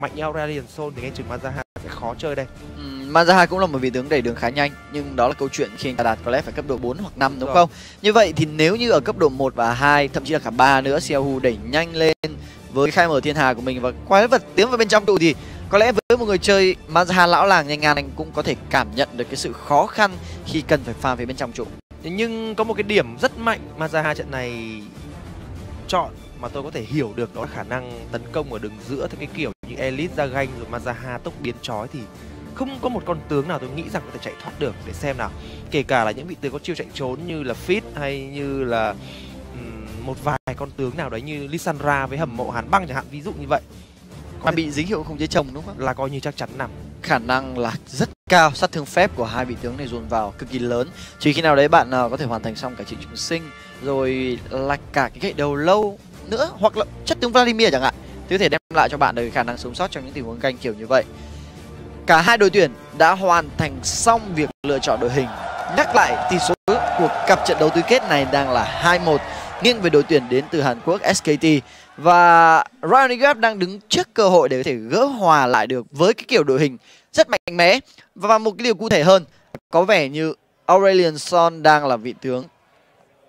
mạnh như Aurelion Sol thì anh chừng Malzahar sẽ khó chơi đây. Malzahar cũng là một vị tướng đẩy đường khá nhanh, nhưng đó là câu chuyện khi anh ta đạt flash phải cấp độ 4 hoặc 5 đúng không? Như vậy thì nếu như ở cấp độ 1 và 2, thậm chí là cả 3 nữa, Xiaohu đẩy nhanh lên với khai mở thiên hà của mình và quái vật tiến vào bên trong trụ thì có lẽ với một người chơi Malzahar lão làng nhanh ngang, anh cũng có thể cảm nhận được cái sự khó khăn khi cần phải farm về bên trong trụ. Nhưng có một cái điểm rất mạnh Malzahar trận này chọn mà tôi có thể hiểu được, đó là khả năng tấn công ở đường giữa theo cái kiểu như Elise ra ganh rồi Malzahar tốc biến chói thì không có một con tướng nào tôi nghĩ rằng có thể chạy thoát được. Để xem nào, kể cả là những vị tướng có chiêu chạy trốn như là Fizz hay như là một vài con tướng nào đấy như Lissandra với hầm mộ hàn băng chẳng hạn, ví dụ như vậy, mà bị dính hiệu không chế chồng đúng không, là coi như chắc chắn nằm. Khả năng là rất cao, sát thương phép của hai vị tướng này dồn vào cực kỳ lớn. Chỉ khi nào đấy bạn có thể hoàn thành xong cả trịnh chúng sinh rồi là cả cái gậy đầu lâu nữa, hoặc là chất tướng Vladimir chẳng hạn, thì có thể đem lại cho bạn được khả năng sống sót trong những tình huống canh kiểu như vậy. Cả hai đội tuyển đã hoàn thành xong việc lựa chọn đội hình. Nhắc lại, tỷ số của cặp trận đấu tứ kết này đang là 2-1 nghiêng về đội tuyển đến từ Hàn Quốc SKT, và Royal Never Give Up đang đứng trước cơ hội để có thể gỡ hòa lại được với cái kiểu đội hình rất mạnh mẽ. Và một cái điều cụ thể hơn, có vẻ như Aurelion Sol đang là vị tướng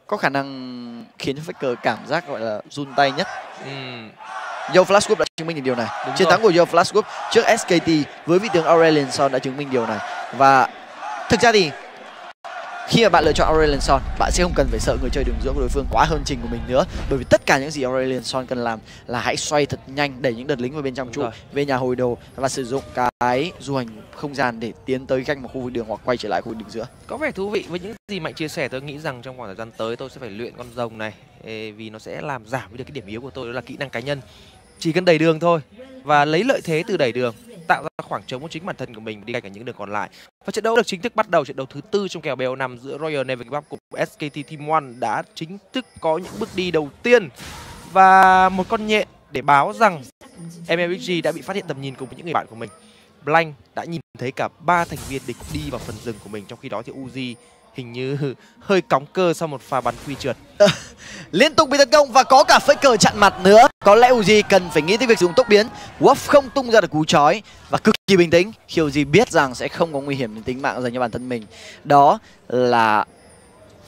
có khả năng khiến cho Faker cảm giác gọi là run tay nhất. Yo Flash Group đã chứng minh được điều này. Chiến thắng của Yo Flash Group trước SKT với vị tướng Aurelion Sol đã chứng minh điều này. Và thực ra thì khi mà bạn lựa chọn Aurelion Sol, bạn sẽ không cần phải sợ người chơi đường giữa của đối phương quá hơn trình của mình nữa, bởi vì tất cả những gì Aurelion Sol cần làm là hãy xoay thật nhanh, đẩy những đợt lính vào bên trong trụ, về nhà hồi đồ và sử dụng cái du hành không gian để tiến tới ganh một khu vực đường hoặc quay trở lại khu vực đường giữa. Có vẻ thú vị. Với những gì Mạnh chia sẻ, tôi nghĩ rằng trong khoảng thời gian tới tôi sẽ phải luyện con rồng này, vì nó sẽ làm giảm được cái điểm yếu của tôi, đó là kỹ năng cá nhân. Chỉ cần đẩy đường thôi và lấy lợi thế từ đẩy đường, tạo ra khoảng trống của chính bản thân của mình đi ganh ở những đường còn lại. Và trận đấu được chính thức bắt đầu, trận đấu thứ tư trong kèo BO5 giữa Royal Never Give Up cùng SKT Team One đã chính thức có những bước đi đầu tiên và một con nhện để báo rằng MLXG đã bị phát hiện tầm nhìn cùng với những người bạn của mình. Blank đã nhìn thấy cả 3 thành viên địch đi vào phần rừng của mình, trong khi đó thì Uzi hình như hơi cóng cơ sau một pha bắn quy trượt. Liên tục bị tấn công và có cả Faker chặn mặt nữa. Có lẽ Uzi cần phải nghĩ tới việc dùng tốc biến. Wolf không tung ra được cú chói và cực kỳ bình tĩnh khi Uzi biết rằng sẽ không có nguy hiểm đến tính mạng dành cho bản thân mình. Đó là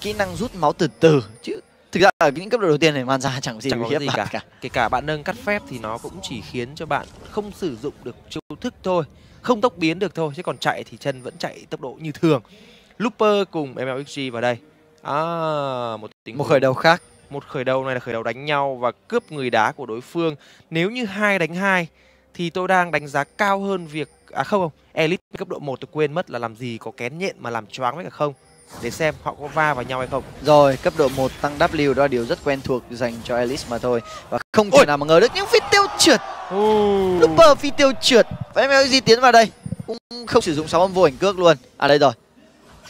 kỹ năng rút máu từ từ, chứ thực ra ở những cấp độ đầu tiên này Malzahar chẳng có gì cả. Kể cả bạn nâng cắt phép thì nó cũng chỉ khiến cho bạn không sử dụng được chiêu thức thôi, không tốc biến được thôi, chứ còn chạy thì chân vẫn chạy tốc độ như thường. Looper cùng MLXG vào đây. Một khởi đầu khác. Một khởi đầu này là khởi đầu đánh nhau và cướp người đá của đối phương. Nếu như 2 đánh 2 thì tôi đang đánh giá cao hơn việc không, Elite cấp độ 1 tôi quên mất là làm gì có kén nhện mà làm choáng với cả không. Để xem họ có va vào nhau hay không. Rồi, cấp độ 1 tăng W đó là điều rất quen thuộc dành cho Elise mà thôi. Và không thể nào mà ngờ được những phi tiêu trượt. Looper phi tiêu trượt và MLXG tiến vào đây. Cũng không sử dụng 6 âm vô ảnh cước luôn. À đây rồi.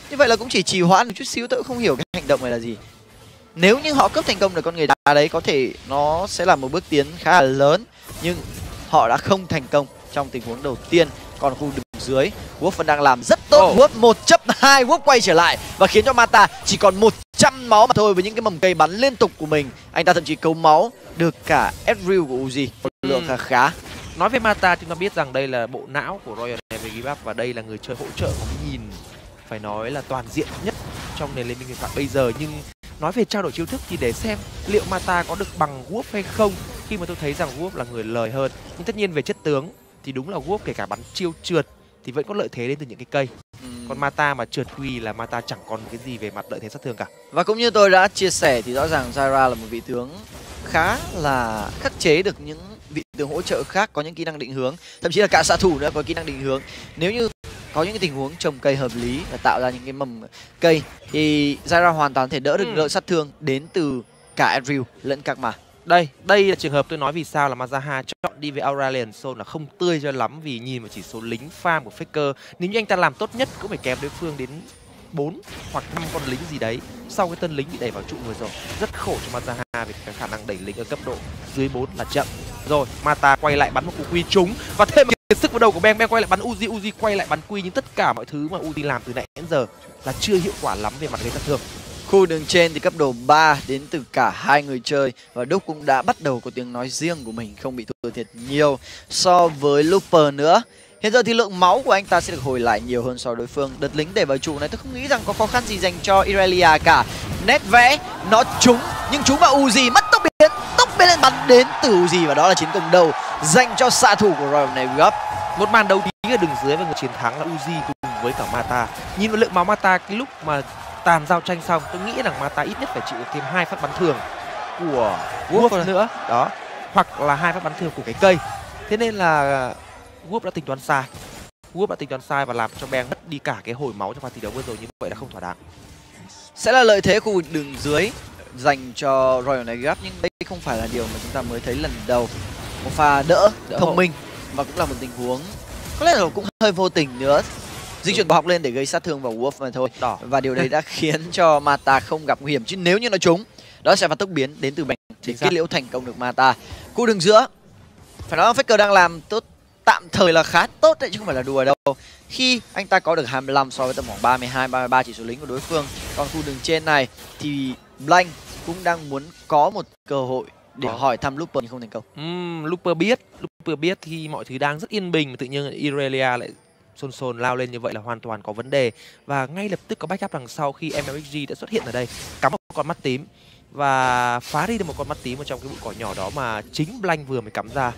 Như vậy là cũng chỉ trì hoãn một chút xíu, tôi cũng không hiểu cái hành động này là gì. Nếu như họ cướp thành công được con người đá đấy, có thể nó sẽ là một bước tiến khá là lớn. Nhưng họ đã không thành công trong tình huống đầu tiên. Còn khu đường dưới, Wolf vẫn đang làm rất tốt. Wolf 1 chấp 2, Wolf quay trở lại và khiến cho Mata chỉ còn 100 máu mà thôi với những cái mầm cây bắn liên tục của mình. Anh ta thậm chí cấu máu được cả Ezreal của Uzi, một lượng khá. Nói về Mata, chúng ta biết rằng đây là bộ não của Royal Never Give Up và đây là người chơi hỗ trợ có cái nhìn phải nói là toàn diện nhất trong nền Liên Minh Huyền Thoại bây giờ. Nhưng nói về trao đổi chiêu thức thì để xem liệu Mata có được bằng Wolf hay không, khi mà tôi thấy rằng Wolf là người lời hơn. Nhưng tất nhiên về chất tướng thì đúng là Wolf kể cả bắn chiêu trượt thì vẫn có lợi thế đến từ những cái cây. Còn Mata mà trượt quy là Mata chẳng còn cái gì về mặt lợi thế sát thương cả. Và cũng như tôi đã chia sẻ thì rõ ràng Zyra là một vị tướng khá là khắc chế được những vị tướng hỗ trợ khác có những kỹ năng định hướng, thậm chí là cả xạ thủ nữa có kỹ năng định hướng. Nếu như có những cái tình huống trồng cây hợp lý và tạo ra những cái mầm cây thì Zyra hoàn toàn có thể đỡ được lợi sát thương đến từ cả Ezreal lẫn các mà. Đây là trường hợp tôi nói vì sao là Malzahar chọn đi với Aurelion Sol là không tươi cho lắm, vì nhìn vào chỉ số lính farm của Faker, nếu như anh ta làm tốt nhất cũng phải kém đối phương đến 4 hoặc 5 con lính gì đấy sau cái tân lính bị đẩy vào trụ vừa rồi. Rất khổ cho Malzahar vì cái khả năng đẩy lính ở cấp độ dưới 4 là chậm. Rồi, Mata quay lại bắn một cú quy trúng và thêm một sức vào đầu của Bang. Bang quay lại bắn Uzi, Uzi quay lại bắn quy, nhưng tất cả mọi thứ mà Uzi làm từ nãy đến giờ là chưa hiệu quả lắm về mặt gây sát thương. Khu đường trên thì cấp độ 3 đến từ cả hai người chơi và Duke cũng đã bắt đầu có tiếng nói riêng của mình, không bị thua thiệt nhiều so với Looper nữa. Hiện giờ thì lượng máu của anh ta sẽ được hồi lại nhiều hơn so với đối phương. Đợt lính để vào trụ này tôi không nghĩ rằng có khó khăn gì dành cho Irelia cả. Nét vẽ nó trúng nhưng trúng vào Uzi, mất tốc biến lên bắn đến từ Uzi và đó là chiến công đầu dành cho xạ thủ của Royal Never Give Up. Một màn đấu trí ở đường dưới và người chiến thắng là Uzi cùng với cả Mata. Nhìn vào lượng máu Mata cái lúc mà tàn giao tranh xong, tôi nghĩ rằng Mata ít nhất phải chịu thêm 2 phát bắn thường của Wolf nữa đó, hoặc là 2 phát bắn thường của cái cây. Thế nên là Wolf đã tính toán sai và làm cho Bang mất đi cả cái hồi máu trong pha thi đấu vừa rồi, như vậy đã không thỏa đáng. Sẽ là lợi thế khu vực đường dưới dành cho Royal Never Give Up, nhưng đây không phải là điều mà chúng ta mới thấy lần đầu. Một pha đỡ thông minh và cũng là một tình huống có lẽ là cũng hơi vô tình nữa. Di chuyển bọc lên để gây sát thương vào Wolf mà thôi. Đỏ. Và điều đấy đã khiến cho Mata không gặp nguy hiểm, chứ nếu như nó trúng, đó sẽ là tốc biến đến từ Bang thì kết liễu thành công được Mata. Cú đường giữa phải nói Faker đang làm tốt, tạm thời là khá tốt đấy chứ không phải là đùa đâu. Khi anh ta có được 25 so với tầm khoảng 32, 33 chỉ số lính của đối phương. Còn khu đường trên này thì Blank cũng đang muốn có một cơ hội để hỏi thăm Looper nhưng không thành công. Looper biết khi mọi thứ đang rất yên bình, tự nhiên Irelia lại sồn lao lên như vậy là hoàn toàn có vấn đề. Và ngay lập tức có backup đằng sau khi MLXG đã xuất hiện ở đây, cắm một con mắt tím và phá đi được một con mắt tím ở trong cái bụi cỏ nhỏ đó mà chính Blank vừa mới cắm ra.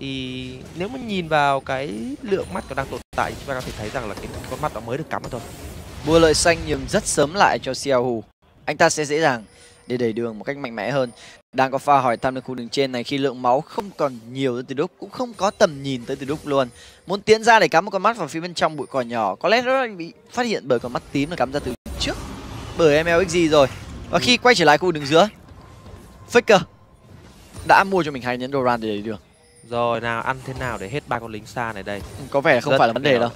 Thì nếu mà nhìn vào cái lượng mắt còn đang tồn tại, chúng ta có thể thấy rằng là cái con mắt đó mới được cắm thôi. Bùa lợi xanh nhường rất sớm lại cho Xiaohu. Anh ta sẽ dễ dàng để đẩy đường một cách mạnh mẽ hơn. Đang có pha hỏi thăm đến khu đường trên này khi lượng máu không còn nhiều tới từ Duke, cũng không có tầm nhìn tới từ Duke luôn. Muốn tiến ra để cắm một con mắt vào phía bên trong bụi cỏ nhỏ, có lẽ nó bị phát hiện bởi con mắt tím là cắm ra từ trước bởi MLXG rồi. Và khi quay trở lại khu đường giữa, Faker đã mua cho mình 2 nhẫn Doran để đẩy đường. Rồi nào, ăn thế nào để hết 3 con lính xa này đây. Có vẻ không phải là vấn đề đâu.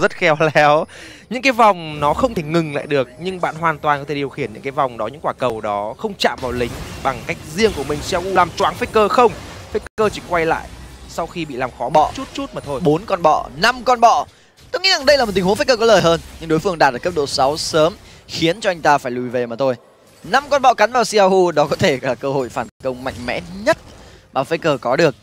Rất khéo léo. Những cái vòng nó không thể ngừng lại được, nhưng bạn hoàn toàn có thể điều khiển những cái vòng đó, những quả cầu đó không chạm vào lính bằng cách riêng của mình. Xiaohu làm choáng Faker không? Faker chỉ quay lại sau khi bị làm khó bọ chút mà thôi. 4 con bọ, 5 con bọ. Tôi nghĩ rằng đây là một tình huống Faker có lời hơn, nhưng đối phương đạt được cấp độ 6 sớm khiến cho anh ta phải lùi về mà thôi. 5 con bọ cắn vào Xiaohu, đó có thể là cơ hội phản công mạnh mẽ nhất mà Faker có được.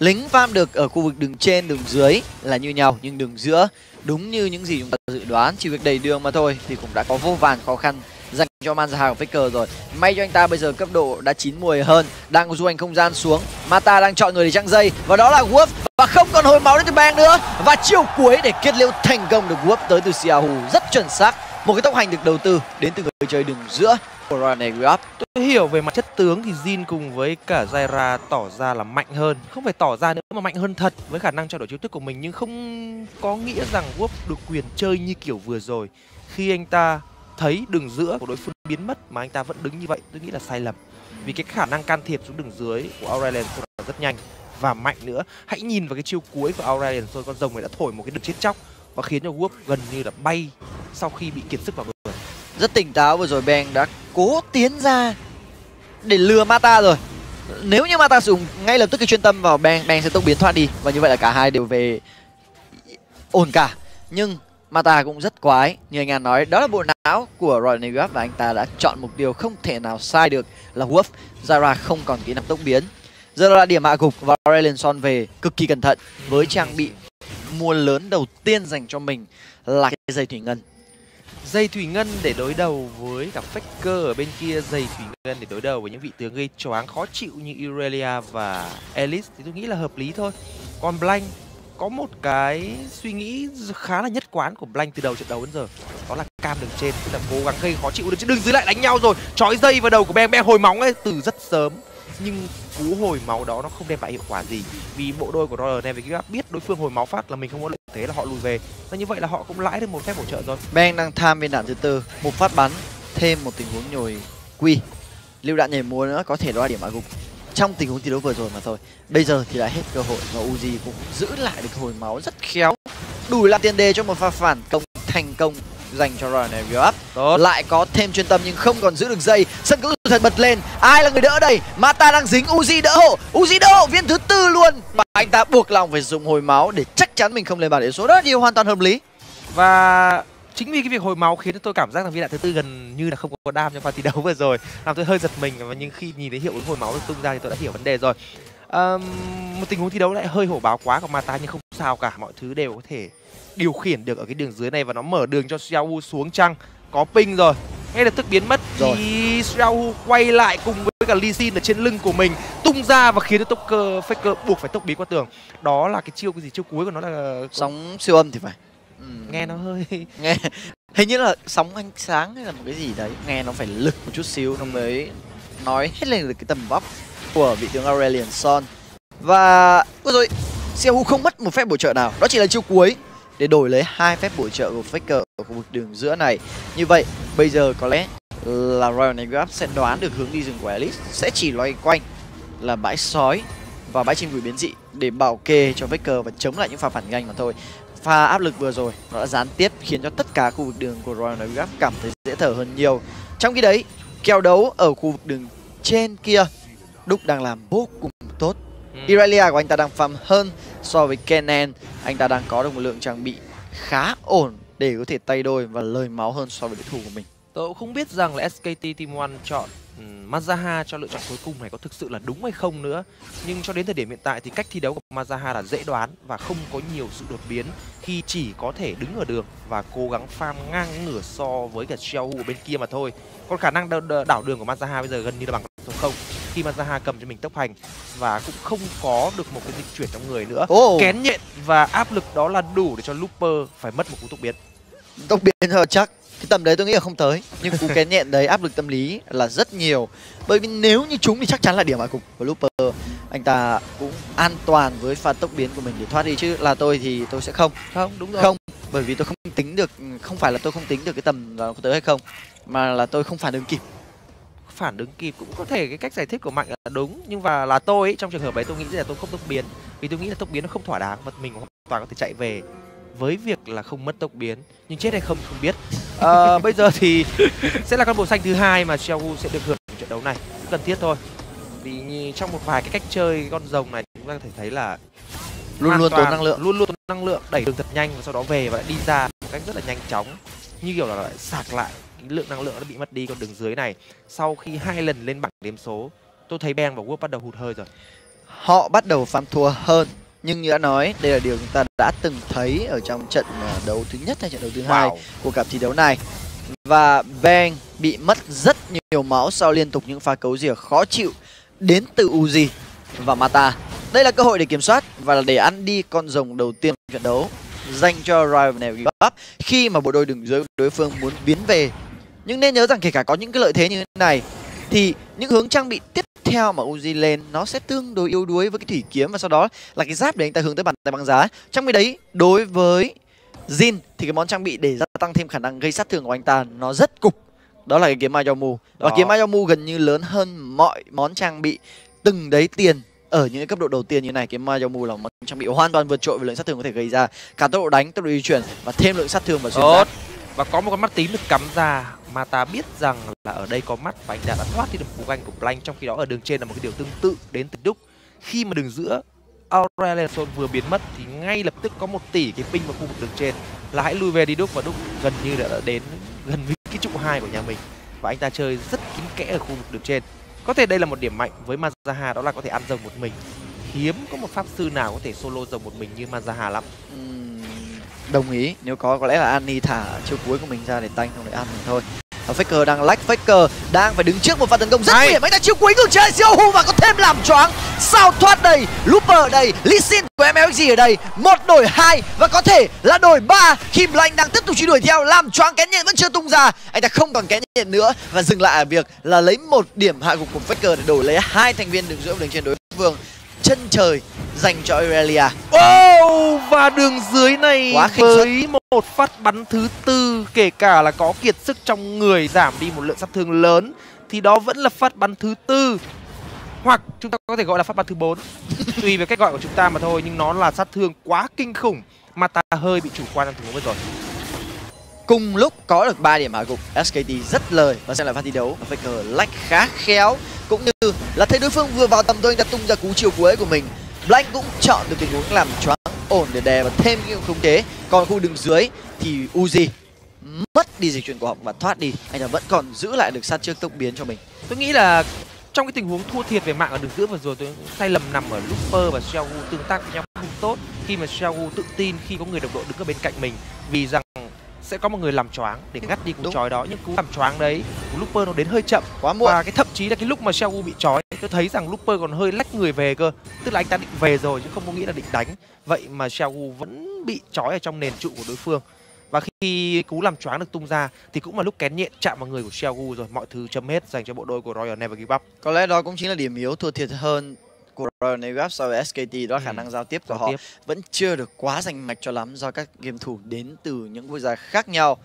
Lính farm được ở khu vực đường trên, đường dưới là như nhau, nhưng đường giữa đúng như những gì chúng ta dự đoán, chỉ việc đẩy đường mà thôi thì cũng đã có vô vàn khó khăn dành cho Malzahar của Faker rồi. May cho anh ta bây giờ cấp độ đã chín mùi hơn, đang du hành không gian xuống. Mata đang chọn người để trăng dây và đó là Wolf, và không còn hồi máu đến từ Bang nữa, và chiêu cuối để kết liễu thành công được Wolf tới từ Xiaohu rất chuẩn xác. Một cái tốc hành được đầu tư đến từ người chơi đường giữa của Royal Never Give Up. Tôi hiểu về mặt chất tướng thì Jhin cùng với cả Zaira tỏ ra là mạnh hơn, không phải tỏ ra nữa mà mạnh hơn thật với khả năng trao đổi chiêu thức của mình, nhưng không có nghĩa rằng Wolf được quyền chơi như kiểu vừa rồi. Khi anh ta thấy đường giữa của đối phương biến mất mà anh ta vẫn đứng như vậy, tôi nghĩ là sai lầm. Vì cái khả năng can thiệp xuống đường dưới của Aurelion Sol rất nhanh và mạnh nữa. Hãy nhìn vào cái chiêu cuối của Aurelion Sol, con rồng này đã thổi một cái đường chết chóc và khiến cho Wolf gần như là bay sau khi bị kiệt sức vào bờ. Rất tỉnh táo, vừa rồi Bang đã cố tiến ra để lừa Mata rồi. Nếu như Mata dùng ngay lập tức cái chuyên tâm vào Bang, Bang sẽ tốc biến thoát đi và như vậy là cả hai đều về ổn cả. Nhưng Mata cũng rất quái, như anh An nói, đó là bộ não của Royal Never Give Up và anh ta đã chọn một điều không thể nào sai được là Wolf. Zyra không còn kỹ năng tốc biến, giờ là điểm hạ gục và Aurelion Sol về cực kỳ cẩn thận với trang bị mua lớn đầu tiên dành cho mình là cái dây thủy ngân. Dây thủy ngân để đối đầu với cả Faker ở bên kia, dây thủy ngân để đối đầu với những vị tướng gây choáng khó chịu như Irelia và Elise thì tôi nghĩ là hợp lý thôi. Còn Blank có một cái suy nghĩ khá là nhất quán của Blank từ đầu trận đấu đến giờ, đó là cam đường trên, tức là cố gắng gây khó chịu đường trên. Đường dưới lại đánh nhau rồi, trói dây vào đầu của Bang. Bang hồi máu ấy từ rất sớm nhưng cú hồi máu đó nó không đem lại hiệu quả gì, vì bộ đôi của Royal Never Give Up biết đối phương hồi máu phát là mình không có lợi thế là họ lùi về, và như vậy là họ cũng lãi được một phép bổ trợ rồi. Bang đang tham viên đạn thứ tư, một phát bắn thêm một tình huống nhồi quy, lưu đạn nhảy múa nữa, có thể đó là điểm hạ gục trong tình huống thi đấu vừa rồi mà thôi. Bây giờ thì đã hết cơ hội và Uzi cũng giữ lại được hồi máu rất khéo, đủ làm tiền đề cho một pha phản công thành công dành cho Royal Never Give Up. Lại có thêm chuyên tâm nhưng không còn giữ được dây. Sân cứ thật bật lên, ai là người đỡ đây? Mata đang dính, Uzi đỡ hộ, viên thứ tư luôn. Mà anh ta buộc lòng phải dùng hồi máu để chắc chắn mình không lên bàn điểm số, đó là điều hoàn toàn hợp lý. Và Chính vì cái việc hồi máu khiến tôi cảm giác là viên đạn thứ tư gần như là không có đam trong pha thi đấu vừa rồi, làm tôi hơi giật mình. Và nhưng khi nhìn thấy hiệu ứng hồi máu được tung ra thì tôi đã hiểu vấn đề rồi. Một tình huống thi đấu lại hơi hổ báo quá của Mata, nhưng không sao cả, mọi thứ đều có thể điều khiển được ở cái đường dưới này. Và nó mở đường cho Xiaohu xuống trăng, có ping rồi, ngay lập tức biến mất rồi. Thì Xiaohu quay lại cùng với cả Lee Sin ở trên lưng của mình, tung ra và khiến cho Faker buộc phải tốc bí qua tường. Đó là cái chiêu chiêu cuối của nó là sóng siêu âm thì phải. Nghe nó hơi nghe hình như là sóng ánh sáng hay là một cái gì đấy, nghe nó phải lực một chút xíu nó mới nói hết lên được cái tầm vóc của vị tướng Aurelion Sol. Và ôi rồi, Xiaohu không mất một phép bổ trợ nào, đó chỉ là chiêu cuối để đổi lấy hai phép bổ trợ của Faker ở khu vực đường giữa này. Như vậy bây giờ có lẽ là Royal Never Give Up sẽ đoán được hướng đi rừng của Elise, sẽ chỉ loay quanh là bãi sói và bãi chim gửi biến dị để bảo kê cho Faker và chống lại những pha phản nhanh mà thôi. Pha áp lực vừa rồi nó đã gián tiếp khiến cho tất cả khu vực đường của Royal Never Give Up cảm thấy dễ thở hơn nhiều. Trong khi đấy, kèo đấu ở khu vực đường trên kia, Duke đang làm vô cùng tốt. Irelia của anh ta đang farm hơn so với Kennen, anh ta đang có được một lượng trang bị khá ổn để có thể tay đôi và lời máu hơn so với đối thủ của mình. Tôi cũng không biết rằng là SKT Team One chọn Malzahar cho lựa chọn cuối cùng này có thực sự là đúng hay không nữa. Nhưng cho đến thời điểm hiện tại thì cách thi đấu của Malzahar là dễ đoán và không có nhiều sự đột biến, khi chỉ có thể đứng ở đường và cố gắng farm ngang ngửa so với cả Xiaohu ở bên kia mà thôi. Còn khả năng đảo đường của Malzahar bây giờ gần như là bằng số 0 khi Malzahar cầm cho mình tốc hành và cũng không có được một cái dịch chuyển trong người nữa. Kén nhện và áp lực đó là đủ để cho Looper phải mất một cú tốc biến. Tốc biến hơi chắc. Cái tầm đấy tôi nghĩ là không tới, nhưng cú kén nhện đấy áp lực tâm lý là rất nhiều. Bởi vì nếu như chúng thì chắc chắn là điểm hạ cục của Looper. Anh ta cũng an toàn với pha tốc biến của mình để thoát đi, chứ là tôi thì tôi sẽ không. Không, đúng rồi. Không, bởi vì tôi không tính được, không phải là tôi không tính được cái tầm là có tới hay không, mà là tôi không phản ứng kịp. Phản ứng kịp cũng có thể, cái cách giải thích của Mạnh là đúng, nhưng mà là tôi ấy, trong trường hợp đấy tôi nghĩ là tôi không tốc biến. Vì tôi nghĩ là tốc biến nó không thỏa đáng, mà mình hoàn toàn có thể chạy về với việc là không mất tốc biến, nhưng chết hay không không biết. Bây giờ thì sẽ là con bộ xanh thứ hai mà Xiaohu sẽ được hưởng trận đấu này, cũng cần thiết thôi. Vì trong một vài cái cách chơi con rồng này chúng ta có thể thấy là luôn luôn tốn năng lượng, đẩy đường thật nhanh và sau đó về và lại đi ra một cách rất là nhanh chóng, như kiểu là lại sạc lại cái lượng năng lượng đã bị mất đi. Còn đường dưới này, sau khi hai lần lên bảng điểm số, tôi thấy Bang và Wolf bắt đầu hụt hơi rồi, họ bắt đầu phạm thua hơn. Nhưng như đã nói, đây là điều chúng ta đã từng thấy ở trong trận đấu thứ nhất hay trận đấu thứ hai của cặp thi đấu này. Và Bang bị mất rất nhiều máu sau liên tục những pha cấu rỉa khó chịu đến từ Uzi và Mata. Đây là cơ hội để kiểm soát và để ăn đi con rồng đầu tiên trong trận đấu dành cho Royal Never Give Up, khi mà bộ đôi đường dưới đối phương muốn biến về. Nhưng nên nhớ rằng kể cả có những cái lợi thế như thế này thì những hướng trang bị tiếp theo mà Uzi lên nó sẽ tương đối yếu đuối với cái thủy kiếm và sau đó là cái giáp để anh ta hướng tới bàn tay băng giá. Trong cái đấy, đối với Jhin thì cái món trang bị để gia tăng thêm khả năng gây sát thương của anh ta nó rất cục, đó là cái kiếm Mayomu. Và kiếm Mayomu gần như lớn hơn mọi món trang bị từng đấy tiền ở những cái cấp độ đầu tiên như này. Kiếm Mayomu là món trang bị hoàn toàn vượt trội về lượng sát thương có thể gây ra, cả tốc độ đánh, tốc độ di chuyển và thêm lượng sát thương và xuyên giáp. Và có một con mắt tím được cắm ra, Mata biết rằng là ở đây có mắt và anh đã thoát đi được cú ganh của Blank. Trong khi đó ở đường trên là một cái điều tương tự đến từ Duke. Khi mà đường giữa Aurelion Sol vừa biến mất thì ngay lập tức có một tỷ cái ping vào khu vực đường trên là hãy lui về đi Duke, và Duke gần như đã đến gần với cái trụ 2 của nhà mình và anh ta chơi rất kín kẽ ở khu vực đường trên. Có thể đây là một điểm mạnh với Malzahar, đó là có thể ăn rồng một mình. Hiếm có một pháp sư nào có thể solo rồng một mình như Malzahar lắm. Đồng ý, nếu có lẽ là Annie thả chiêu cuối của mình ra để tanh không để ăn mình thôi. Faker đang lách, Faker đang phải đứng trước một pha tấn công rất nguy hiểm. Anh ta chiêu cuối ngược trái Xiaohu và có thêm làm choáng. Sao thoát đây, Looper ở đây, Lee Sin của MLXG ở đây. Một đổi 2 và có thể là đổi 3 khi Blank đang tiếp tục truy đuổi theo. Làm choáng kén nhện vẫn chưa tung ra, anh ta không còn kén nhện nữa và dừng lại ở việc là lấy một điểm hạ gục của Faker để đổi lấy hai thành viên đường giữa và đường trên đối phương. Chân trời dành cho Irelia. Và đường dưới này với một phát bắn thứ tư, kể cả là có kiệt sức trong người giảm đi một lượng sát thương lớn thì đó vẫn là phát bắn thứ tư, hoặc chúng ta có thể gọi là phát bắn thứ 4 tùy về cách gọi của chúng ta mà thôi, nhưng nó là sát thương quá kinh khủng. Mata hơi bị chủ quan trong tình huống vừa rồi. Cùng lúc có được 3 điểm hạ gục, SKT rất lời và xem lại pha thi đấu. Faker lách khá khéo, cũng như là thấy đối phương vừa vào tầm thôi anh ta tung ra cú chiều cuối của mình. Blank cũng chọn được tình huống làm choáng ổn để đè và thêm những khống chế. Còn khu đường dưới thì Uzi mất đi dịch chuyển của Họng và thoát đi. Anh ta vẫn còn giữ lại được sát trước tốc biến cho mình. Tôi nghĩ là trong cái tình huống thua thiệt về mạng ở đường giữa vừa rồi, tôi sai lầm nằm ở Looper và Xiaohu tương tác với nhau không tốt, khi mà Xiaohu tự tin khi có người đồng đội đứng ở bên cạnh mình, vì rằng sẽ có một người làm choáng để ngắt đi cú chói đó. Nhưng cú làm choáng đấy, cú Looper nó đến hơi chậm, quá muộn. Và cái thậm chí là cái lúc mà Xiaohu bị chói, tôi thấy rằng Looper còn hơi lách người về cơ, tức là anh ta định về rồi chứ không có nghĩa là định đánh. Vậy mà Xiaohu vẫn bị chói ở trong nền trụ của đối phương. Và khi cú làm choáng được tung ra thì cũng là lúc Kén Nhện chạm vào người của Xiaohu rồi, mọi thứ chấm hết dành cho bộ đôi của Royal Never Give Up. Có lẽ đó cũng chính là điểm yếu thua thiệt hơn của Royal Never Give Up so với SKT, đó là khả năng giao tiếp của họ vẫn chưa được quá rành mạch cho lắm do các game thủ đến từ những quốc gia khác nhau.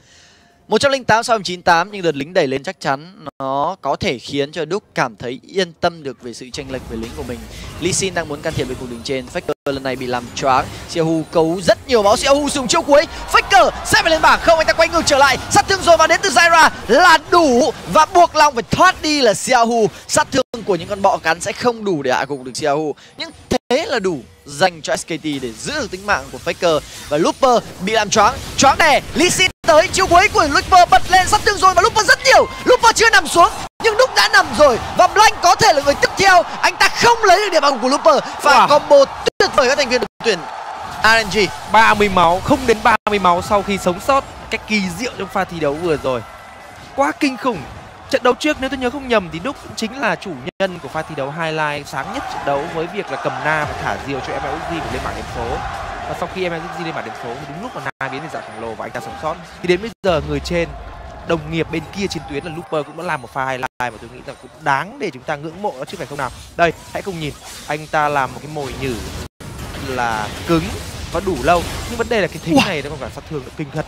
108 sau 98, nhưng đợt lính đẩy lên chắc chắn nó có thể khiến cho Duke cảm thấy yên tâm được về sự chênh lệch về lính của mình. Lee Sin đang muốn can thiệp về cuộc đường trên, Faker lần này bị làm choáng. Xiaohu cấu rất nhiều máu, Xiaohu dùng chiêu cuối, Faker sẽ phải lên bảng không, anh ta quay ngược trở lại, sát thương rồi và đến từ Zyra là đủ và buộc lòng phải thoát đi là Xiaohu. Sát thương của những con bọ cắn sẽ không đủ để hạ gục được Xiaohu, nhưng thế là đủ dành cho SKT để giữ được tính mạng của Faker. Và Looper bị làm choáng, choáng đè, Lee Sin tới chiêu cuối của Looper bật lên, sát thương rồi và Looper rất nhiều. Looper chưa nằm xuống nhưng Duke đã nằm rồi và Blank có thể là người tiếp theo. Anh ta không lấy được điểm ăn của Looper và combo tuyệt vời các thành viên đội tuyển RNG. 30 máu, không đến 30 máu sau khi sống sót. Cái kỳ diệu trong pha thi đấu vừa rồi quá kinh khủng. Trận đấu trước nếu tôi nhớ không nhầm thì Duke cũng chính là chủ nhân của pha thi đấu highlight sáng nhất trận đấu, với việc là cầm Na và thả diều cho MLXG lên bảng điểm số. Và sau khi MLXG lên bảng điểm số thì đúng lúc mà Na biến thành dạng khổng lồ và anh ta sống sót, thì đến bây giờ người trên đồng nghiệp bên kia chiến tuyến là Looper cũng đã làm một pha highlight mà tôi nghĩ là cũng đáng để chúng ta ngưỡng mộ đó chứ phải không nào. Đây, hãy cùng nhìn, anh ta làm một cái mồi nhử là cứng và đủ lâu, nhưng vấn đề là cái thính này nó còn cả sát thương nó kinh thật.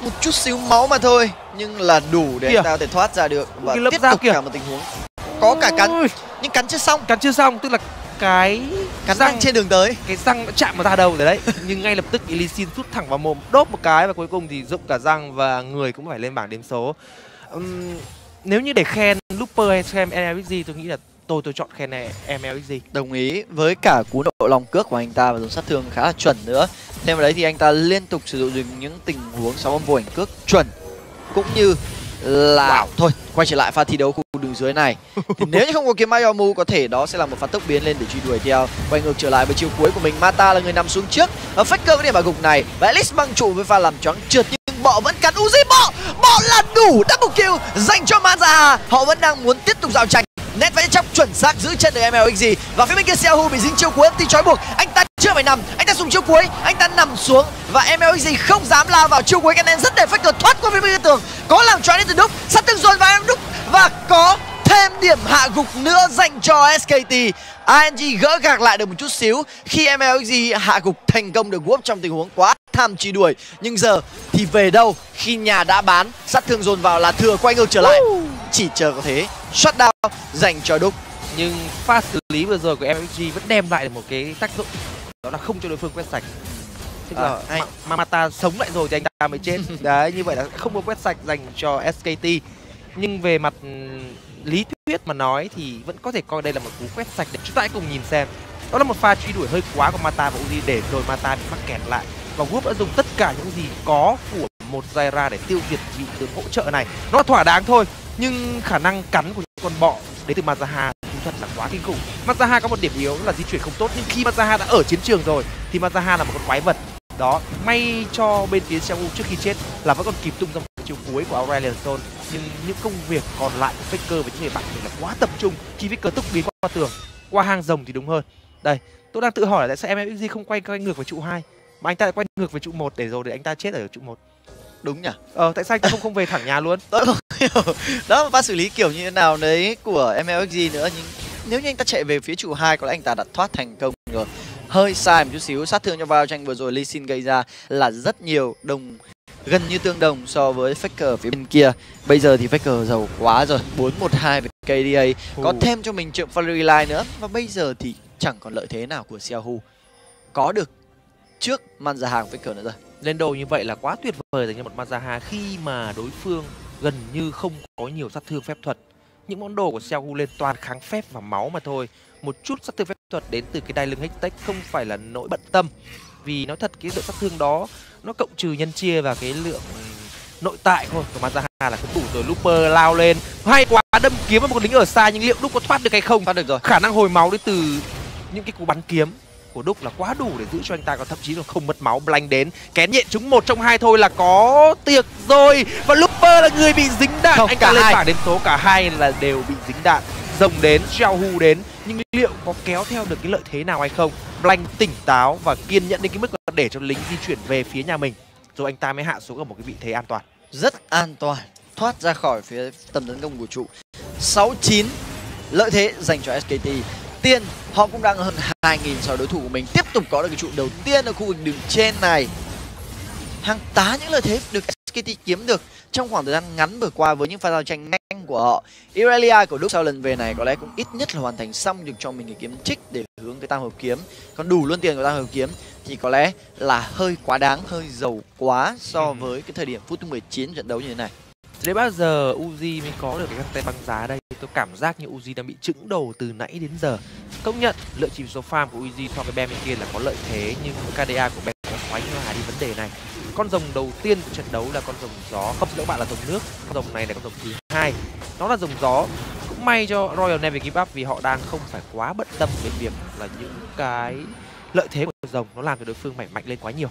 Một chút xíu máu mà thôi nhưng là đủ để anh ta có thể thoát ra được và tiếp tục cả một tình huống. Có cả cắn nhưng cắn chưa xong, tức là cái cắn răng trên đường tới, cái răng đã chạm vào da đầu rồi đấy. Nhưng ngay lập tức Lee Sin rút thẳng vào mồm, đốp một cái và cuối cùng thì rụng cả răng và người cũng phải lên bảng điểm số. Nếu như để khen Looper hay khen MLXG, tôi nghĩ là tôi chọn khen MLXG. Đồng ý với cả cú độ lòng cước của anh ta và dùng sát thương khá là chuẩn nữa. Thêm vào đấy thì anh ta liên tục sử dụng những tình huống 6 âm vô ảnh cước chuẩn, cũng như là thôi quay trở lại pha thi đấu khu đường dưới này thì nếu như không có kiếm Ayomu có thể đó sẽ là một pha tốc biến lên để truy đuổi theo. Quay ngược trở lại với chiêu cuối của mình, Mata là người nằm xuống trước, Faker có điểm bảo gục này và Elise băng trụ với pha làm choáng trượt, nhưng bọ vẫn cắn Uzi. Bọ là đủ double kill dành cho Malzahar. Họ vẫn đang muốn tiếp tục giao tranh, nét vẽ trong chuẩn xác giữ chân được MLXG. Và phía bên kia Xiaohu bị dính chiêu cuối MT trói buộc, anh ta chưa phải nằm, anh ta dùng chiêu cuối, anh ta nằm xuống và MLXG không dám lao vào chiêu cuối. Kennen rất đẹp, Faker thoát qua phía bên kia tường, có làm choáng đến từ Duke, sát thương dồn vào Duke và có thêm điểm hạ gục nữa dành cho SKT. RNG gỡ gạc lại được một chút xíu khi MLXG hạ gục thành công được Wolf trong tình huống quá tham truy đuổi, nhưng giờ thì về đâu khi nhà đã bán, sát thương dồn vào là thừa. Quay ngược trở lại, chỉ chờ có thế shutdown dành cho Duke. Nhưng pha xử lý vừa rồi của MLXG vẫn đem lại được một cái tác dụng, đó là không cho đối phương quét sạch. Tức là Mata sống lại rồi thì anh ta mới chết. Đấy, như vậy là không có quét sạch dành cho SKT. Nhưng về mặt lý thuyết mà nói thì vẫn có thể coi đây là một cú quét sạch. Chúng ta hãy cùng nhìn xem. Đó là một pha truy đuổi hơi quá của Mata và Uzi, để rồi Mata bị mắc kẹt lại. Và Wolf đã dùng tất cả những gì có của một Zaira để tiêu diệt vị tướng hỗ trợ này. Nó thỏa đáng thôi, nhưng khả năng cắn của những con bọ đến từ Malzahar thật là quá kinh khủng. Malzahar có một điểm yếu là di chuyển không tốt, nhưng khi Malzahar đã ở chiến trường rồi thì Malzahar là một con quái vật. Đó, may cho bên phía Xiaohu trước khi chết là vẫn còn kịp tung ra một chiều cuối của Aurelion Sol. Nhưng những công việc còn lại của Faker và những người bạn mình là quá tập trung khi Faker tốc biến qua tường, qua hang rồng thì đúng hơn. Đây, tôi đang tự hỏi là tại sao MLXG không quay ngược vào trụ 2 mà anh ta lại quay ngược vào trụ 1 để rồi để anh ta chết ở trụ 1. Đúng nhỉ? Tại sao anh ta không về thẳng nhà luôn? Tôi không hiểu. Đó là pha xử lý kiểu như thế nào đấy của MLXG nữa, nhưng nếu như anh ta chạy về phía trụ 2 có lẽ anh ta đã thoát thành công rồi. Hơi sai một chút xíu, sát thương cho vào tranh vừa rồi Lee Sin gây ra là rất nhiều, gần như tương đồng so với Faker phía bên kia. Bây giờ thì Faker giàu quá rồi, 4-1-2 về KDA, có thêm cho mình trượng Valerie Line nữa và bây giờ thì chẳng còn lợi thế nào của Xiaohu có được trước Malzahar của Faker nữa rồi. Lên đồ như vậy là quá tuyệt vời dành cho một Malzahar khi mà đối phương gần như không có nhiều sát thương phép thuật. Những món đồ của Xiaohu lên toàn kháng phép và máu mà thôi. Một chút sát thương phép thuật đến từ cái đai lưng Hextech không phải là nỗi bận tâm, vì nói thật cái lượng sát thương đó nó cộng trừ nhân chia và cái lượng nội tại thôi của Malzahar là cũng đủ rồi. Looper lao lên hay quá, đâm kiếm vào một lính ở xa, nhưng liệu Duke có thoát được hay không? Thoát được rồi. Khả năng hồi máu đến từ những cái cú bắn kiếm của Duke là quá đủ để giữ cho anh ta, còn thậm chí là không mất máu. Blank đến kén nhện chúng một trong hai thôi là có tiệc rồi, và Looper là người bị dính đạn. Không, anh ta lên bảng đến số cả hai là đều bị dính đạn. Rồng đến, Xiaohu đến, nhưng liệu có kéo theo được cái lợi thế nào hay không? Blank tỉnh táo và kiên nhẫn đến cái mức để cho lính di chuyển về phía nhà mình, rồi anh ta mới hạ xuống ở một cái vị thế an toàn, rất an toàn, thoát ra khỏi phía tầm tấn công của trụ. 6-9 lợi thế dành cho SKT. Tiên họ cũng đang hơn 2.000 so với đối thủ của mình, tiếp tục có được cái trụ đầu tiên ở khu vực đường trên này. Hàng tá những lợi thế được SKT kiếm được trong khoảng thời gian ngắn vừa qua với những pha giao tranh nhanh của họ. Irelia của Duke sau lần về này có lẽ cũng ít nhất là hoàn thành xong được cho mình cái kiếm trích để hướng cái tam hợp kiếm, còn đủ luôn tiền của tam hợp kiếm thì có lẽ là hơi quá đáng, hơi giàu quá so với cái thời điểm phút thứ 19 trận đấu như thế này. Đến bao giờ Uzi mới có được cái găng tay băng giá đây? Tôi cảm giác như Uzi đang bị chững đầu từ nãy đến giờ. Công nhận lựa chìm số farm của Uzi so với Ben bên kia là có lợi thế, nhưng KDA của Ben có xoáy hòa đi vấn đề này. Con rồng đầu tiên của trận đấu là con rồng gió, không các bạn là rồng nước, con rồng này là con rồng thứ hai, nó là rồng gió. Cũng may cho Royal Never Give Up vì họ đang không phải quá bận tâm về việc là những cái lợi thế của rồng nó làm cho đối phương mạnh lên quá nhiều.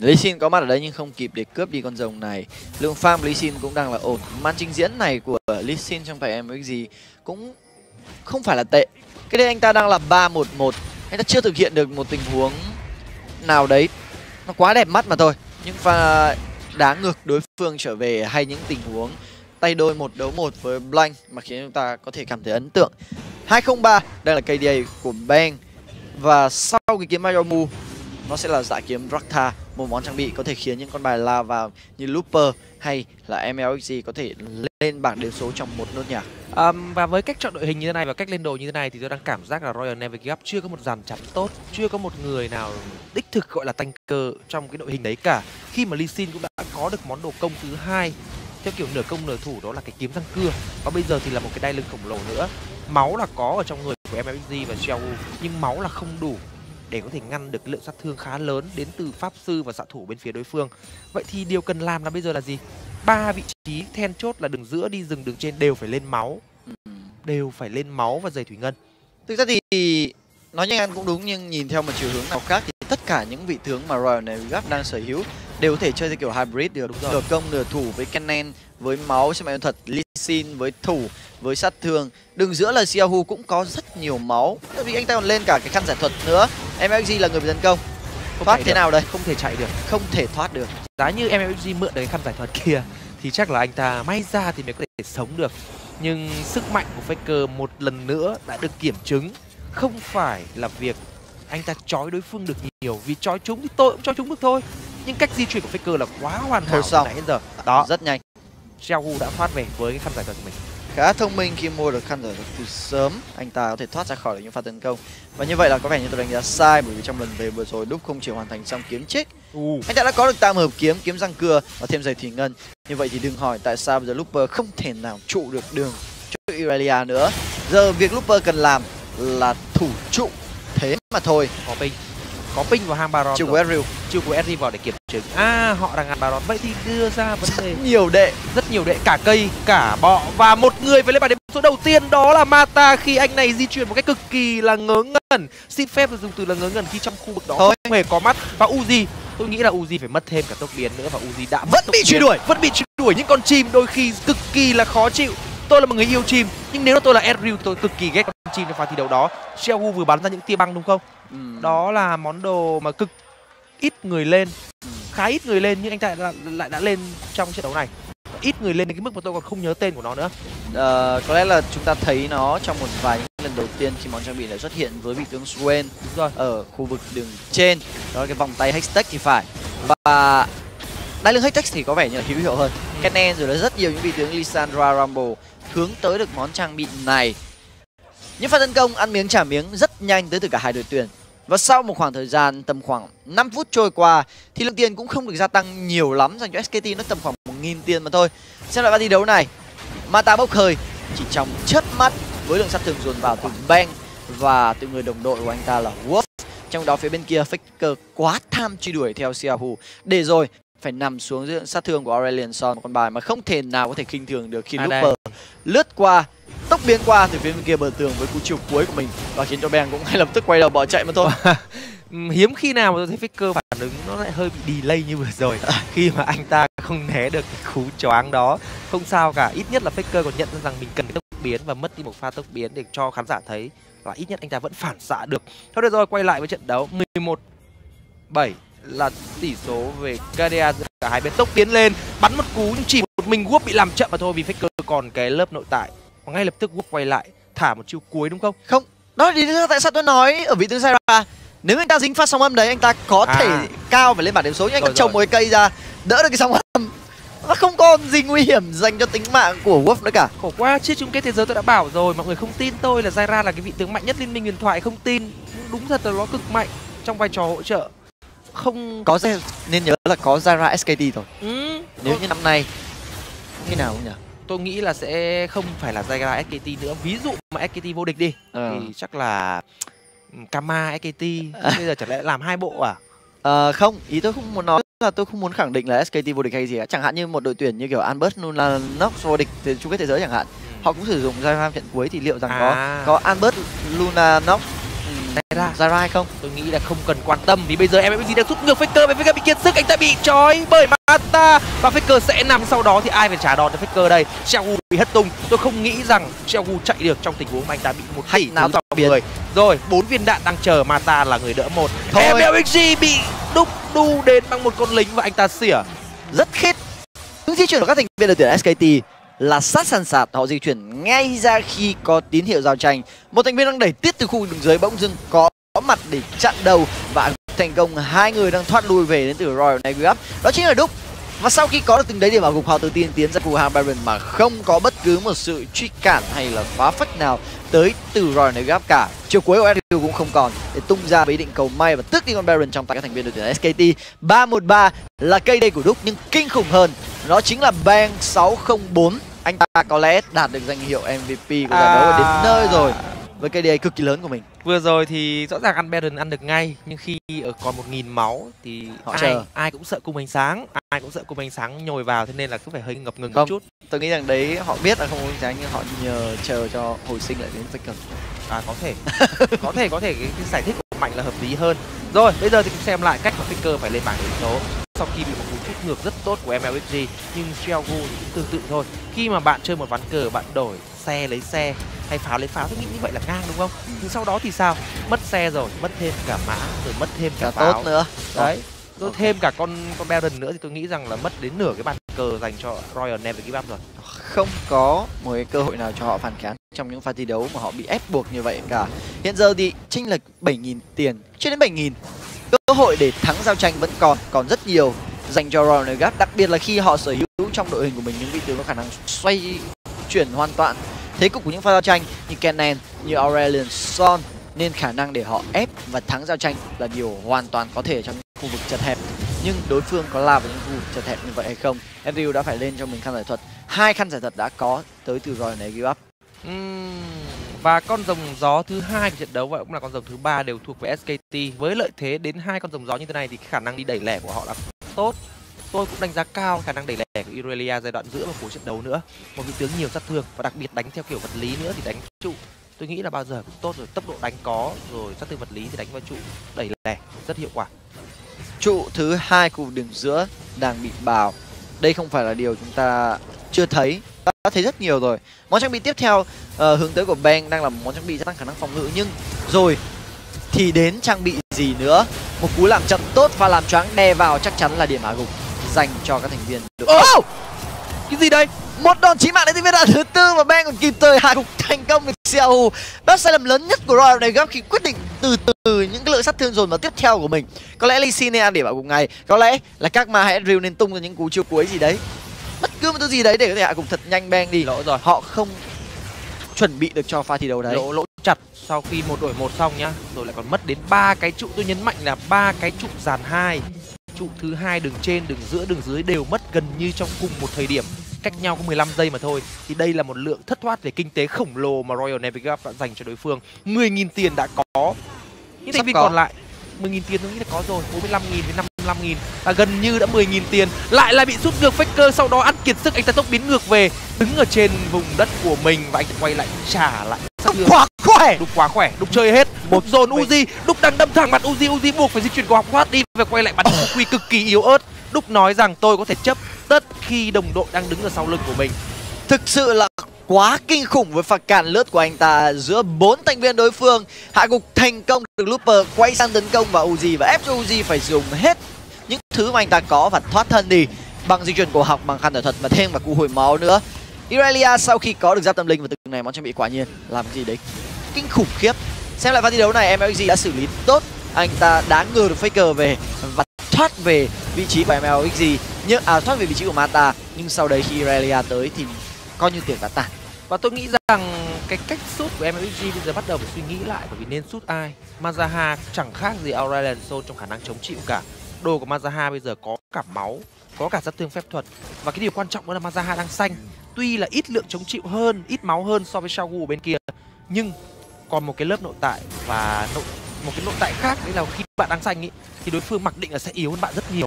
Lee Sin có mặt ở đây nhưng không kịp để cướp đi con rồng này. Lượng farm Lee Sin cũng đang là ổn. Màn trình diễn này của Lee Sin trong tay MLXG cũng không phải là tệ. Cái đây anh ta đang là 3-1-1, anh ta chưa thực hiện được một tình huống nào đấy nó quá đẹp mắt mà thôi. Những pha đá ngược đối phương trở về hay những tình huống tay đôi 1 đấu 1 với Blank mà khiến chúng ta có thể cảm thấy ấn tượng. 203 đây là KDA của Bang, và sau cái kiếm Mayomu nó sẽ là dạ kiếm Rakta, một món trang bị có thể khiến những con bài lao vào như Looper hay là MLXG có thể lên bảng điểm số trong một nốt nhạc. Và với cách chọn đội hình như thế này và cách lên đồ như thế này thì tôi đang cảm giác là Royal Never Give Up chưa có một dàn chắn tốt, chưa có một người nào đích thực gọi là tăng cơ trong cái đội hình đấy cả. Khi mà Lee Sin cũng đã có được món đồ công thứ hai theo kiểu nửa công nửa thủ, đó là cái kiếm răng cưa, và bây giờ thì là một cái đai lưng khổng lồ nữa. Máu là có ở trong người của MLXG và Xiaohu, nhưng máu là không đủ để có thể ngăn được lượng sát thương khá lớn đến từ pháp sư và xạ thủ bên phía đối phương. Vậy thì điều cần làm là bây giờ là gì? 3 vị trí then chốt là đường giữa đi rừng, đường trên đều phải lên máu, đều phải lên máu và giày thủy ngân. Thực ra thì nói nhanh ăn cũng đúng, nhưng nhìn theo một chiều hướng nào khác thì tất cả những vị tướng mà Royal Never Give Up đang sở hữu đều có thể chơi theo kiểu hybrid được, nửa công nửa thủ với Kennen, với máu xem ảnh thuật, Lee Sin với thủ, với sát thương. Đường giữa là Xiaohu cũng có rất nhiều máu, tại vì anh ta còn lên cả cái khăn giải thuật nữa. MLXG là người bị tấn công, không thoát thế nào đây, không thể chạy được, không thể thoát được. Giá như MLXG mượn được cái khăn giải thuật kia thì chắc là anh ta may ra thì mới có thể sống được. Nhưng sức mạnh của Faker một lần nữa đã được kiểm chứng, không phải là việc anh ta trói đối phương được nhiều, vì trói chúng thì tôi cũng trói chúng được thôi. Nhưng cách di chuyển của Faker là quá hoàn hảo từ nãy đến giờ. Đó, rất nhanh. Xiaohu đã thoát về với cái khăn giải thuật của mình. Khá thông minh khi mua được khăn giải thuật từ sớm, anh ta có thể thoát ra khỏi những pha tấn công. Và như vậy là có vẻ như tôi đánh giá sai, bởi vì trong lần về vừa rồi Duke không chỉ hoàn thành xong kiếm trích. Anh ta đã có được tam hợp kiếm, kiếm răng cưa và thêm giày thủy ngân. Như vậy thì đừng hỏi tại sao bây giờ Looper không thể nào trụ được đường cho Irelia nữa. Giờ việc Looper cần làm là thủ trụ thế mà thôi. Có ping vào hang Baron, chiều của Ezreal vào để kiểm chứng. Họ đang ăn Baron, vậy thì đưa ra vấn đề rất nhiều đệ, cả cây cả bọ, và một người phải lên bảng điểm số đầu tiên, đó là Mata, khi anh này di chuyển một cách cực kỳ là ngớ ngẩn. Xin phép dùng từ là ngớ ngẩn khi trong khu vực đó thôi không hề có mắt. Và Uzi, tôi nghĩ là Uzi phải mất thêm cả tốc biến nữa, và Uzi đã vẫn bị truy đuổi những con chim đôi khi cực kỳ là khó chịu. Tôi là một người yêu chim, nhưng nếu là tôi là Ezreal, tôi cực kỳ ghét con chim trong pha thi đấu đó. Xiaohu vừa bắn ra những tia băng đúng không? Đó là món đồ mà cực ít người lên, khá ít người lên, nhưng anh ta lại đã lên trong trận đấu này. Ít người lên đến cái mức mà tôi còn không nhớ tên của nó nữa. Có lẽ là chúng ta thấy nó trong một vài lần đầu tiên khi món trang bị lại xuất hiện với vị tướng Swain ở khu vực đường trên. Đó là cái vòng tay Hextech thì phải. Và đai lưng Hextech thì có vẻ như là hữu hiệu hơn. Kennen rồi là rất nhiều những vị tướng Lissandra, Rumble hướng tới được món trang bị này. Những pha tấn công ăn miếng trả miếng rất nhanh tới từ cả hai đội tuyển. Và sau một khoảng thời gian tầm khoảng 5 phút trôi qua thì lượng tiền cũng không được gia tăng nhiều lắm dành cho SKT, nó tầm khoảng 1.000 tiền mà thôi. Xem lại pha thi đấu này, Mata bốc hơi chỉ trong chớp mắt với lượng sát thương dồn vào từ Bang và từ người đồng đội của anh ta là Wolf. Trong đó phía bên kia Faker quá tham truy đuổi theo Xiaohu, để rồi phải nằm xuống dưới sát thương của Aurelion Sol, một con bài mà không thể nào có thể khinh thường được khi Looper lướt qua, tốc biến qua từ phía bên kia bờ tường với cú chiều cuối của mình và khiến cho Bang cũng ngay lập tức quay đầu bỏ chạy mà thôi. Hiếm khi nào mà tôi thấy Faker phản ứng nó lại hơi bị delay như vừa rồi, khi mà anh ta không né được cái cú choáng đó. Không sao cả, ít nhất là Faker còn nhận ra rằng mình cần cái tốc biến và mất đi một pha tốc biến để cho khán giả thấy là ít nhất anh ta vẫn phản xạ được. Thôi được rồi, quay lại với trận đấu. 11-7 là tỷ số về KDA giữa cả hai bên. Tốc tiến lên, bắn một cú nhưng chỉ một mình Wolf bị làm chậm mà thôi, vì Faker còn cái lớp nội tại. Và ngay lập tức Wolf quay lại, thả một chiêu cuối đúng không? Không, đó là tại sao tôi nói ở vị tướng Zyra. Nếu anh ta dính phát sóng âm đấy, anh ta có thể cao và lên bảng điểm số, nhưng anh ta trồng một cây ra, đỡ được cái sóng âm. Nó không có gì nguy hiểm dành cho tính mạng của Wolf nữa cả. Khổ quá, trước chung kết thế giới tôi đã bảo rồi, mọi người không tin tôi là Zyra là cái vị tướng mạnh nhất Liên Minh Huyền Thoại, không tin. Đúng thật là nó cực mạnh trong vai trò hỗ trợ. Không có nên nhớ là có Zyra SKT rồi. Nếu như năm nay khi nào không nhỉ? Tôi nghĩ là sẽ không phải là Zyra SKT nữa. Ví dụ mà SKT vô địch đi thì chắc là Kama SKT. Bây giờ chẳng lẽ làm hai bộ à? Không, ý tôi không muốn nói là tôi không muốn khẳng định là SKT vô địch hay gì cả. Chẳng hạn như một đội tuyển như kiểu Albert Lunanox vô địch thì chung kết thế giới chẳng hạn, họ cũng sử dụng Zyra trận cuối, thì liệu rằng có Albert Lunanox Zyra hay không? Tôi nghĩ là không cần quan tâm, vì bây giờ MLXG đang rút ngược Faker, và Faker bị kiệt sức, anh ta bị trói bởi Mata và Faker sẽ nằm sau đó, thì ai phải trả đòn cho Faker đây? Xiaohu bị hất tung, tôi không nghĩ rằng Xiaohu chạy được trong tình huống mà anh ta bị một hãy náo dọc người. Rồi, 4 viên đạn đang chờ, Mata là người đỡ một. MLXG bị đúc đu đến bằng một con lính và anh ta xỉa. Rất khít. Những di chuyển của các thành viên đội tuyển SKT là sát sàn sạt, họ di chuyển ngay ra khi có tín hiệu giao tranh. Một thành viên đang đẩy tiết từ khu vực đường dưới bỗng dưng có mặt để chặn đầu và thành công hai người đang thoát lui về đến từ Royal Never Give Up, đó chính là Duke. Và sau khi có được từng đấy điểm ở gục, họ tự tin tiến ra khu hàng Baron mà không có bất cứ một sự truy cản hay là phá phách nào tới từ Royal Never Give Up cả. Chiều cuối của Ezreal cũng không còn để tung ra với ý định cầu may và tước đi con Baron trong tay các thành viên đội tuyển SKT. 3-1-3 là cây đây của Duke, nhưng kinh khủng hơn đó chính là Bang 604. Anh ta có lẽ đạt được danh hiệu MVP của giải đấu đến nơi rồi với KDA cực kỳ lớn của mình. Vừa rồi thì rõ ràng ăn Baron ăn được ngay, nhưng khi ở còn 1000 máu thì họ ai cũng sợ cung ánh sáng, nhồi vào, thế nên là cứ phải hơi ngập ngừng một chút. Tôi nghĩ rằng đấy họ biết là không cung ánh sáng nhưng họ nhờ chờ cho hồi sinh lại đến Faker. Có thể. có thể cái giải thích của Mạnh là hợp lý hơn. Rồi, bây giờ thì cũng xem lại cách mà Faker phải lên bảng điểm số sau khi bị một cú trút ngược rất tốt của MLXG, nhưng Xiaohu cũng tương tự thôi. Khi mà bạn chơi một ván cờ, bạn đổi xe lấy xe hay pháo lấy pháo, tôi nghĩ như vậy là ngang đúng không? Nhưng sau đó thì sao? Mất xe rồi, mất thêm cả mã, rồi mất thêm cả pháo tốt nữa. Đấy, rồi thêm cả con Baron nữa, thì tôi nghĩ rằng là mất đến nửa cái bàn cờ dành cho Royal Never Give Up rồi. Không có một cái cơ hội nào cho họ phản kháng trong những pha thi đấu mà họ bị ép buộc như vậy cả. Hiện giờ thì chênh lệch 7.000 tiền, chưa đến 7.000. Cơ hội để thắng giao tranh vẫn còn rất nhiều dành cho Royal Never Give Up, đặc biệt là khi họ sở hữu trong đội hình của mình những vị tướng có khả năng xoay chuyển hoàn toàn thế cục của những pha giao tranh như Kennen, như Aurelion Sol, nên khả năng để họ ép và thắng giao tranh là điều hoàn toàn có thể trong những khu vực chật hẹp. Nhưng đối phương có lao vào những khu vực chật hẹp như vậy hay không? Ezreal đã phải lên cho mình khăn giải thuật, 2 khăn giải thuật đã có tới từ Royal Never Give Up. Và con rồng gió thứ 2 của trận đấu và cũng là con rồng thứ 3 đều thuộc về SKT. Với lợi thế đến 2 con rồng gió như thế này thì khả năng đi đẩy lẻ của họ là tốt. Tôi cũng đánh giá cao khả năng đẩy lẻ của Irelia giai đoạn giữa và cuối trận đấu nữa. Một vị tướng nhiều sát thương và đặc biệt đánh theo kiểu vật lý nữa thì đánh trụ, tôi nghĩ là bao giờ cũng tốt rồi. Tốc độ đánh có rồi, sát thương vật lý thì đánh vào trụ, đẩy lẻ rất hiệu quả. Trụ thứ 2 của đường giữa đang bị bào. Đây không phải là điều chúng ta chưa thấy, đã thấy rất nhiều rồi. Món trang bị tiếp theo hướng tới của Bang đang là món trang bị gia tăng khả năng phòng ngự, nhưng rồi thì đến trang bị gì nữa? Một cú làm chậm tốt và làm choáng đè vào chắc chắn là điểm hạ gục dành cho các thành viên đội. Cái gì đây? Một đòn chí mạng đến từ viên đạn thứ 4 và Bang còn kịp thời hạ gục thành công được Xiaohu. Đó sai lầm lớn nhất của Royal này gấp khi quyết định từ những cái lượng sát thương dồn vào tiếp theo của mình. Có lẽ Lee Sin nên ăn điểm hạ gục ngay, có lẽ là các ma hãy Ezreal nên tung ra những cú chiêu cuối gì đấy, bất cứ một thứ gì đấy để có thể hạ gục thật nhanh Bang đi. Lỗ rồi, họ không chuẩn bị được cho pha thi đấu đấy. Lỗ chặt sau khi một đổi một xong nhá, rồi lại còn mất đến 3 cái trụ. Tôi nhấn mạnh là 3 cái trụ dàn 2. Trụ thứ 2 đường trên, đường giữa, đường dưới đều mất gần như trong cùng một thời điểm, cách nhau có 15 giây mà thôi. Thì đây là một lượng thất thoát về kinh tế khổng lồ mà Royal Never Give Up đã dành cho đối phương. 10.000 tiền đã có. Những thành viên còn lại 10.000 tiền tôi nghĩ là có rồi, 45.000 với 5.000 và gần như đã 10.000 tiền. Lại là bị rút ngược Faker, sau đó ăn kiệt sức, anh ta tốc biến ngược về, đứng ở trên vùng đất của mình và anh ta quay lại trả lại. Đục quá khỏe, Đục chơi hết. Một dồn Uzi, Đục đang đâm thẳng mặt Uzi, Uzi buộc phải di chuyển của học thoát đi và quay lại bắn quy cực kỳ yếu ớt. Đục nói rằng tôi có thể chấp tất khi đồng đội đang đứng ở sau lưng của mình. Thực sự là quá kinh khủng với phạt cản lướt của anh ta giữa 4 thành viên đối phương. Hạ gục thành công được Looper quay sang tấn công vào Uzi và ép cho Uzi phải dùng hết những thứ mà anh ta có và thoát thân đi bằng di chuyển cổ học, bằng khăn thở thuật và thêm vào cú hồi máu nữa. Irelia sau khi có được giáp tâm linh và từng này món trang bị quả nhiên làm cái gì đấy kinh khủng khiếp. Xem lại pha thi đấu này, MLXG đã xử lý tốt, anh ta đã ngờ được Faker về và thoát về vị trí của MLXG, nhưng thoát về vị trí của Mata, nhưng sau đấy khi Irelia tới thì coi như tiệc đã tàn. Và tôi nghĩ rằng cái cách sút của MLXG bây giờ bắt đầu phải suy nghĩ lại, bởi vì nên sút ai. Malzahar chẳng khác gì Aurelion Sol trong khả năng chống chịu cả. Đồ của Malzahar bây giờ có cả máu, có cả sát thương phép thuật, và cái điều quan trọng đó là Malzahar đang xanh. Tuy là ít lượng chống chịu hơn, ít máu hơn so với Xiaohu bên kia, nhưng còn một cái lớp nội tại, và một cái nội tại khác đấy là khi bạn đang xanh ý, thì đối phương mặc định là sẽ yếu hơn bạn rất nhiều.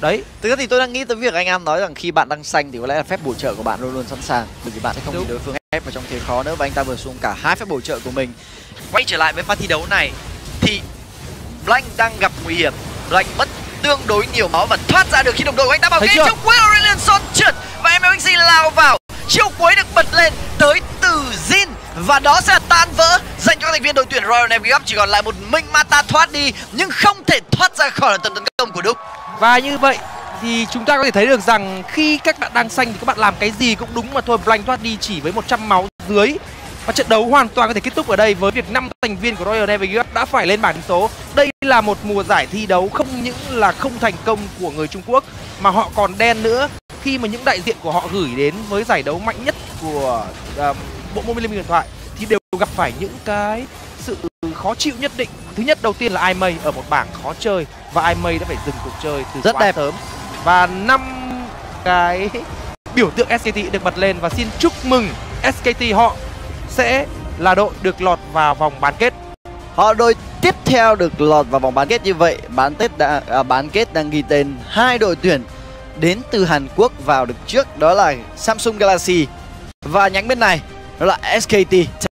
Đấy, thực ra thì tôi đang nghĩ tới việc anh Am nói rằng khi bạn đang xanh thì có lẽ là phép bổ trợ của bạn luôn luôn sẵn sàng, bởi vì bạn sẽ không bị đối phương ép vào trong thế khó nữa, và anh ta vừa xuống cả 2 phép bổ trợ của mình. Quay trở lại với pha thi đấu này thì Blank đang gặp nguy hiểm, Blank mất tương đối nhiều máu và thoát ra được khi đồng đội của anh ta bảo kê trong quê Aurelion Sol trượt và MLXG lao vào. Chiêu cuối được bật lên tới từ Jhin và đó sẽ là tan vỡ dành cho các thành viên đội tuyển Royal Never Give Up, chỉ còn lại một mình Mata thoát đi nhưng không thể thoát ra khỏi tầm tấn công của Duke. Và như vậy thì chúng ta có thể thấy được rằng khi các bạn đang xanh thì các bạn làm cái gì cũng đúng mà thôi. Blank thoát đi chỉ với 100 máu dưới và trận đấu hoàn toàn có thể kết thúc ở đây với việc 5 thành viên của Royal Never Give Up đã phải lên bảng điểm số. Đây là một mùa giải thi đấu không những là không thành công của người Trung Quốc mà họ còn đen nữa, khi mà những đại diện của họ gửi đến với giải đấu mạnh nhất của bộ môn Liên Minh Huyền Thoại thì đều gặp phải những cái sự khó chịu nhất định. Thứ nhất, đầu tiên là iMay ở một bảng khó chơi và iMay đã phải dừng cuộc chơi từ rất đẹp sớm, và 5 cái biểu tượng SKT được bật lên và xin chúc mừng SKT, họ sẽ là đội được lọt vào vòng bán kết. Họ đội tiếp theo được lọt vào vòng bán kết, như vậy bán kết đang ghi tên 2 đội tuyển đến từ Hàn Quốc vào được trước, đó là Samsung Galaxy và nhánh bên này đó là SKT